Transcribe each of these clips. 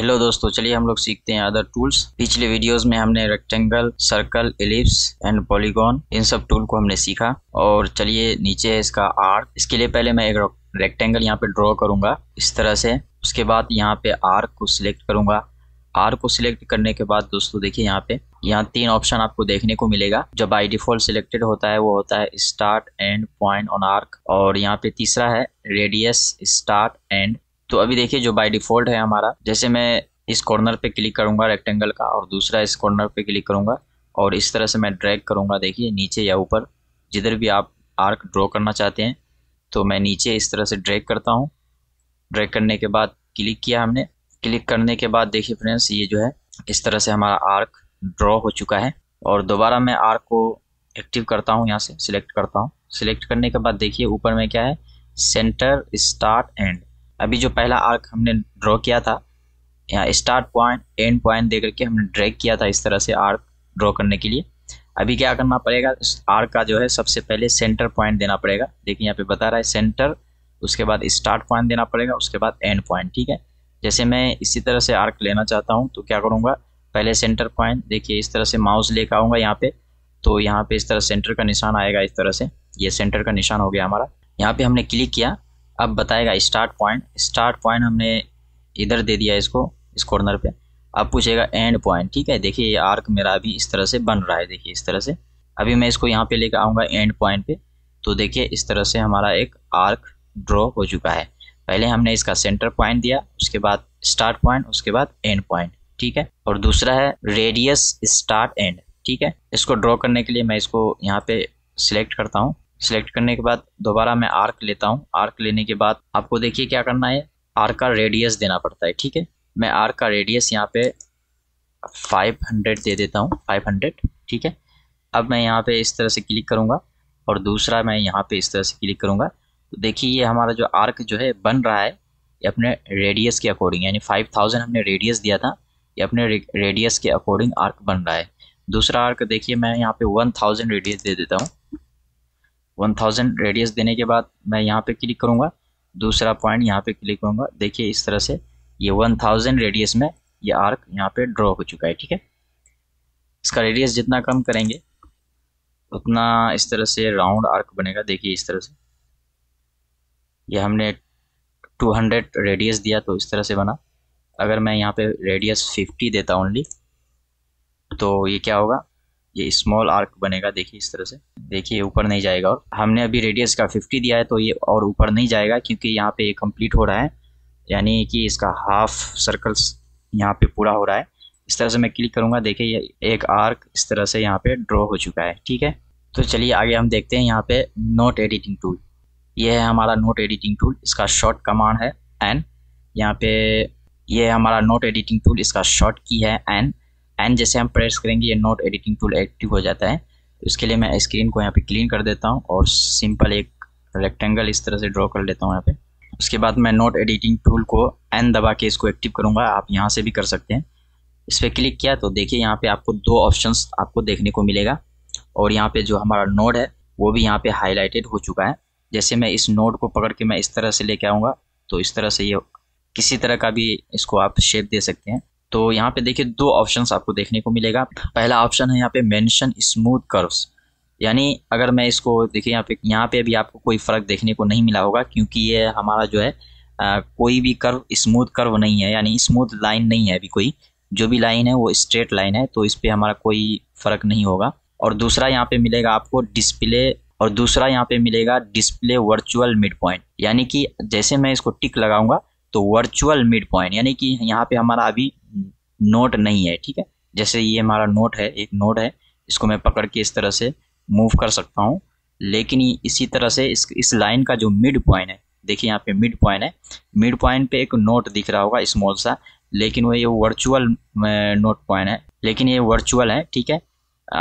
Hello दोस्तों, चलिए हम लोग सीखते हैं अदर टूल्स। पिछले वीडियोस में हमने rectangle, circle, ellipse and polygon इन सब टूल को हमने सीखा। और चलिए नीचे है इसका आर्क। इसके लिए पहले मैं एक रेक्टेंगल यहाँ पे ड्रॉ करूँगा इस तरह से। उसके बाद यहाँ पे आर्क को सिलेक्ट करूँगा। आर्क को सिलेक्ट करने के बाद दोस्तों देखिए यहाँ तीन ऑप्शन आपको देखने को मिलेगा। जो बाय डिफॉल्ट सिलेक्टेड होता है वो होता है start, end, point on arc. और यहाँ पे तीसरा है रेडियस, स्टार्ट, एंड। तो अभी देखिए जो बाय डिफॉल्ट है हमारा, जैसे मैं इस कॉर्नर पे क्लिक करूंगा रेक्टेंगल का और दूसरा इस कॉर्नर पे क्लिक करूंगा और इस तरह से मैं ड्रैग करूंगा, देखिए नीचे या ऊपर, जिधर भी आप आर्क ड्रॉ करना चाहते हैं। तो मैं नीचे इस तरह से ड्रैग करता हूं। ड्रैग करने के बाद क्लिक किया हमने। क्लिक करने के बाद देखिए फ्रेंड्स, ये जो है इस तरह से हमारा आर्क ड्रॉ हो चुका है। और दोबारा मैं आर्क को एक्टिव करता हूँ, यहाँ से सिलेक्ट करता हूँ। सिलेक्ट करने के बाद देखिए ऊपर में क्या है, सेंटर, स्टार्ट, एंड। अभी जो पहला आर्क हमने ड्रॉ किया था, यहाँ स्टार्ट, पॉइंट, एंड पॉइंट देकर के हमने ड्रैग किया था इस तरह से आर्क ड्रॉ करने के लिए। अभी क्या करना पड़ेगा, इस आर्क का जो है सबसे पहले सेंटर पॉइंट देना पड़ेगा। देखिए यहाँ पे बता रहा है सेंटर, उसके बाद स्टार्ट पॉइंट देना पड़ेगा, उसके बाद एंड पॉइंट। ठीक है, जैसे मैं इसी तरह से आर्क लेना चाहता हूँ तो क्या करूँगा, पहले सेंटर पॉइंट, देखिए इस तरह से माउस लेकर आऊँगा यहाँ पे, तो यहाँ पे इस तरह सेंटर का निशान आएगा इस तरह से। ये सेंटर का निशान हो गया हमारा। यहाँ पे हमने क्लिक किया, अब बताएगा स्टार्ट पॉइंट। स्टार्ट पॉइंट हमने इधर दे दिया इसको, इस कॉर्नर पे। अब पूछेगा एंड पॉइंट। ठीक है, देखिए ये आर्क मेरा अभी इस तरह से बन रहा है, देखिए इस तरह से। अभी मैं इसको यहाँ पे लेकर आऊँगा एंड पॉइंट पे, तो देखिए इस तरह से हमारा एक आर्क ड्रॉ हो चुका है। पहले हमने इसका सेंटर पॉइंट दिया, उसके बाद स्टार्ट पॉइंट, उसके बाद एंड पॉइंट। ठीक है, और दूसरा है रेडियस, स्टार्ट, एंड। ठीक है, इसको ड्रॉ करने के लिए मैं इसको यहाँ पे सिलेक्ट करता हूँ। सिलेक्ट करने के बाद दोबारा मैं आर्क लेता हूँ। आर्क लेने के बाद आपको देखिए क्या करना है, आर्क का रेडियस देना पड़ता है। ठीक है, मैं आर्क का रेडियस यहाँ पे 500 दे देता हूँ, 500। ठीक है, अब मैं यहाँ पे इस तरह से क्लिक करूँगा और दूसरा मैं यहाँ पे इस तरह से क्लिक करूँगा। तो देखिए ये हमारा जो आर्क जो है बन रहा है, ये अपने रेडियस के अकॉर्डिंग, यानी 5000 हमने रेडियस दिया था, ये अपने रेडियस के अकॉर्डिंग आर्क बन रहा है। दूसरा आर्क देखिए मैं यहाँ पे 1000 रेडियस दे देता हूँ। 1000 रेडियस देने के बाद मैं यहाँ पे क्लिक करूँगा, दूसरा पॉइंट यहाँ पे क्लिक करूँगा। देखिए इस तरह से ये 1000 रेडियस में ये आर्क यहाँ पे ड्रॉ हो चुका है। ठीक है, इसका रेडियस जितना कम करेंगे उतना इस तरह से राउंड आर्क बनेगा। देखिए इस तरह से ये हमने 200 रेडियस दिया तो इस तरह से बना। अगर मैं यहाँ पे रेडियस 50 देता ओनली, तो ये क्या होगा, ये स्मॉल आर्क बनेगा। देखिए इस तरह से, देखिए ऊपर नहीं जाएगा। और हमने अभी रेडियस का 50 दिया है तो ये और ऊपर नहीं जाएगा, क्योंकि यहाँ पे ये कंप्लीट हो रहा है, यानी कि इसका हाफ सर्कल्स यहाँ पे पूरा हो रहा है। इस तरह से मैं क्लिक करूँगा, देखिए ये एक आर्क इस तरह से यहाँ पे ड्रॉ हो चुका है। ठीक है, तो चलिए आगे हम देखते हैं यहाँ पे नोट एडिटिंग टूल। ये है हमारा नोट एडिटिंग टूल, इसका शॉर्ट कमांड है एन। यहाँ पे ये है हमारा नोट एडिटिंग टूल, इसका शॉर्ट की है एन। एंड जैसे हम प्रेस करेंगे ये नोट एडिटिंग टूल एक्टिव हो जाता है। तो इसके लिए मैं स्क्रीन को यहाँ पे क्लीन कर देता हूँ और सिंपल एक रेक्टेंगल इस तरह से ड्रॉ कर लेता हूँ यहाँ पे। उसके बाद मैं नोट एडिटिंग टूल को एन दबा के इसको एक्टिव करूँगा। आप यहाँ से भी कर सकते हैं। इस पर क्लिक किया तो देखिए यहाँ पे आपको दो ऑप्शंस आपको देखने को मिलेगा। और यहाँ पे जो हमारा नोड है वो भी यहाँ पे हाईलाइटेड हो चुका है। जैसे मैं इस नोड को पकड़ के मैं इस तरह से लेके आऊँगा तो इस तरह से ये किसी तरह का भी इसको आप शेप दे सकते हैं। तो यहाँ पे देखिए दो ऑप्शंस आपको देखने को मिलेगा। पहला ऑप्शन है यहाँ पे मेंशन स्मूथ कर्व्स, यानी अगर मैं इसको देखिए यहाँ पे भी आपको कोई फ़र्क देखने को नहीं मिला होगा, क्योंकि ये हमारा जो है कोई भी कर्व स्मूथ कर्व नहीं है, यानी स्मूथ लाइन नहीं है। अभी कोई जो भी लाइन है वो स्ट्रेट लाइन है, तो इस पर हमारा कोई फ़र्क नहीं होगा। और दूसरा यहाँ पे मिलेगा आपको डिस्प्ले, और दूसरा यहाँ पे मिलेगा डिस्प्ले वर्चुअल मिड पॉइंट, यानी कि जैसे मैं इसको टिक लगाऊंगा तो वर्चुअल मिड पॉइंट, यानी कि यहाँ पे हमारा अभी नोट नहीं है। ठीक है, जैसे ये हमारा नोट है, एक नोट है, इसको मैं पकड़ के इस तरह से मूव कर सकता हूँ। लेकिन इसी तरह से इस लाइन का जो मिड पॉइंट है, देखिए यहाँ पे मिड पॉइंट है, मिड पॉइंट पे एक नोट दिख रहा होगा स्मॉल सा, लेकिन वो ये वर्चुअल नोट पॉइंट है, लेकिन ये वर्चुअल है। ठीक है,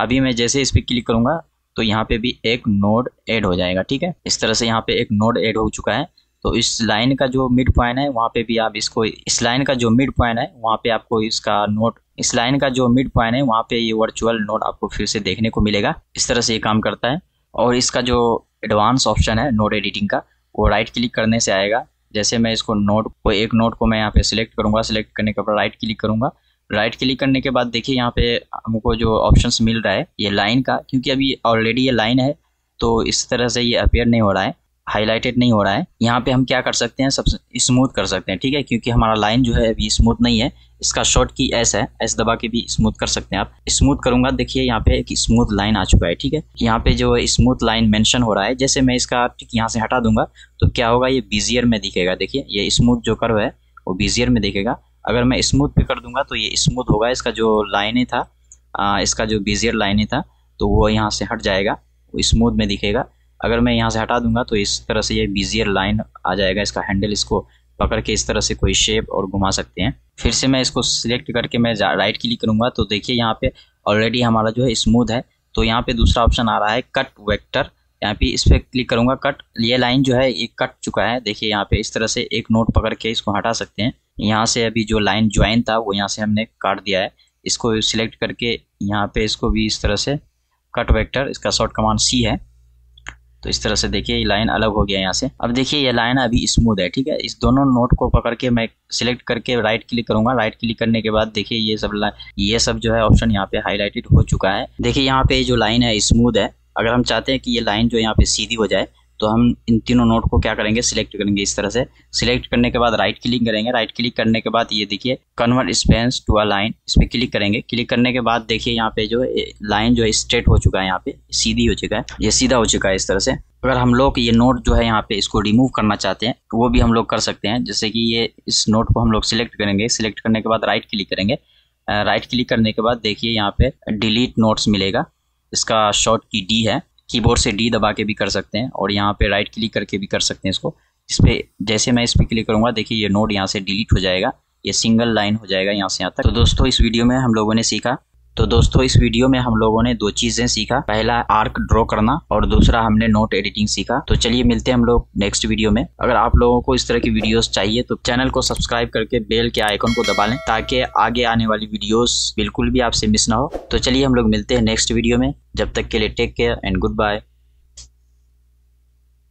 अभी मैं जैसे इस पर क्लिक करूँगा तो यहाँ पे भी एक नोड ऐड हो जाएगा। ठीक है, इस तरह से यहाँ पे एक नोड ऐड हो चुका है। तो इस लाइन का जो मिड पॉइंट है वहाँ पे भी आप इसको, इस लाइन का जो मिड पॉइंट है वहाँ पे आपको इसका नोड, इस लाइन का जो मिड पॉइंट है वहाँ पे ये वर्चुअल नोड आपको फिर से देखने को मिलेगा। इस तरह से ये काम करता है। और इसका जो एडवांस ऑप्शन है नोड एडिटिंग का, वो राइट क्लिक करने से आएगा। जैसे मैं इसको नोड को एक नोड को मैं यहाँ पे सिलेक्ट करूँगा, सिलेक्ट करने के बाद राइट क्लिक करूँगा। राइट क्लिक करने के बाद देखिए यहाँ पे हमको जो ऑप्शंस मिल रहा है ये लाइन का, क्योंकि अभी ऑलरेडी ये लाइन है तो इस तरह से ये अपेयर नहीं हो रहा है, हाईलाइटेड नहीं हो रहा है। यहाँ पे हम क्या कर सकते हैं, सबसे स्मूथ कर सकते हैं, ठीक है, क्योंकि हमारा लाइन जो है अभी स्मूथ नहीं है। इसका शॉर्ट की एस है, एस दबा के भी स्मूथ कर सकते हैं आप। स्मूथ करूंगा, देखिए यहाँ पे एक स्मूथ लाइन आ चुका है, ठीक है। यहाँ पे जो स्मूथ लाइन मेंशन हो रहा है, जैसे मैं इसका ठीक यहाँ से हटा दूंगा तो क्या होगा, ये बीजियर में दिखेगा। देखिए ये स्मूथ जो कर्व है वो बीजियर में दिखेगा। अगर मैं स्मूथ पे कर दूंगा तो ये स्मूथ होगा, इसका जो लाइने था इसका जो बीजियर लाइने था तो वो यहाँ से हट जाएगा, वो स्मूथ में दिखेगा। अगर मैं यहाँ से हटा दूंगा तो इस तरह से ये बीजियर लाइन आ जाएगा। इसका हैंडल इसको पकड़ के इस तरह से कोई शेप और घुमा सकते हैं। फिर से मैं इसको सिलेक्ट करके मैं राइट क्लिक करूँगा तो देखिए यहाँ पे ऑलरेडी हमारा जो है स्मूथ है। तो यहाँ पे दूसरा ऑप्शन आ रहा है कट वेक्टर, यहाँ पे इस पर क्लिक करूँगा। कट, ये लाइन जो है ये कट चुका है। देखिए यहाँ पे इस तरह से एक नोट पकड़ के इसको हटा सकते हैं। यहाँ से अभी जो लाइन ज्वाइन था वो यहाँ से हमने काट दिया है। इसको सिलेक्ट करके यहाँ पे इसको भी इस तरह से कट वेक्टर, इसका शॉर्ट कमांड सी है। तो इस तरह से देखिए ये लाइन अलग हो गया यहाँ से। अब देखिए ये लाइन अभी स्मूथ है, ठीक है। इस दोनों नोट को पकड़ के मैं सिलेक्ट करके राइट क्लिक करूंगा। राइट क्लिक करने के बाद देखिए ये सब लाइन, ये सब जो है ऑप्शन यहाँ पे हाईलाइटेड हो चुका है। देखिए यहाँ पे जो लाइन है स्मूथ है। अगर हम चाहते हैं कि ये लाइन जो यहाँ पे सीधी हो जाए तो हम इन तीनों नोट को क्या करेंगे, सिलेक्ट करेंगे। इस तरह से सिलेक्ट करने के बाद राइट क्लिक करेंगे। राइट क्लिक करने के बाद ये देखिए convert spans to a line, इस पर क्लिक करेंगे। क्लिक करने के बाद देखिए यहाँ पे जो लाइन जो है स्ट्रेट हो चुका है, यहाँ पे सीधी हो चुका है, ये सीधा हो चुका है। इस तरह से अगर हम लोग ये नोट जो है यहाँ पे इसको रिमूव करना चाहते हैं तो वो भी हम लोग कर सकते हैं। जैसे कि ये इस नोट को हम लोग सिलेक्ट करेंगे। सिलेक्ट करने के बाद राइट क्लिक करेंगे। राइट क्लिक करने के बाद देखिए यहाँ पे डिलीट नोट्स मिलेगा, इसका शॉर्ट की डी है। कीबोर्ड से डी दबा के भी कर सकते हैं और यहाँ पे राइट क्लिक करके भी कर सकते हैं इसको। इस पर जैसे मैं इस पर क्लिक करूँगा देखिए ये नोड यहाँ से डिलीट हो जाएगा, ये सिंगल लाइन हो जाएगा यहाँ से यहाँ तक। तो दोस्तों इस वीडियो में हम लोगों ने सीखा दो चीज़ें सीखा। पहला आर्क ड्रॉ करना और दूसरा हमने नोट एडिटिंग सीखा। तो चलिए मिलते हैं हम लोग नेक्स्ट वीडियो में। अगर आप लोगों को इस तरह की वीडियोस चाहिए तो चैनल को सब्सक्राइब करके बेल के आइकन को दबा लें ताकि आगे आने वाली वीडियोस बिल्कुल भी आपसे मिस ना हो। तो चलिए हम लोग मिलते हैं नेक्स्ट वीडियो में। जब तक के लिए take care and good bye.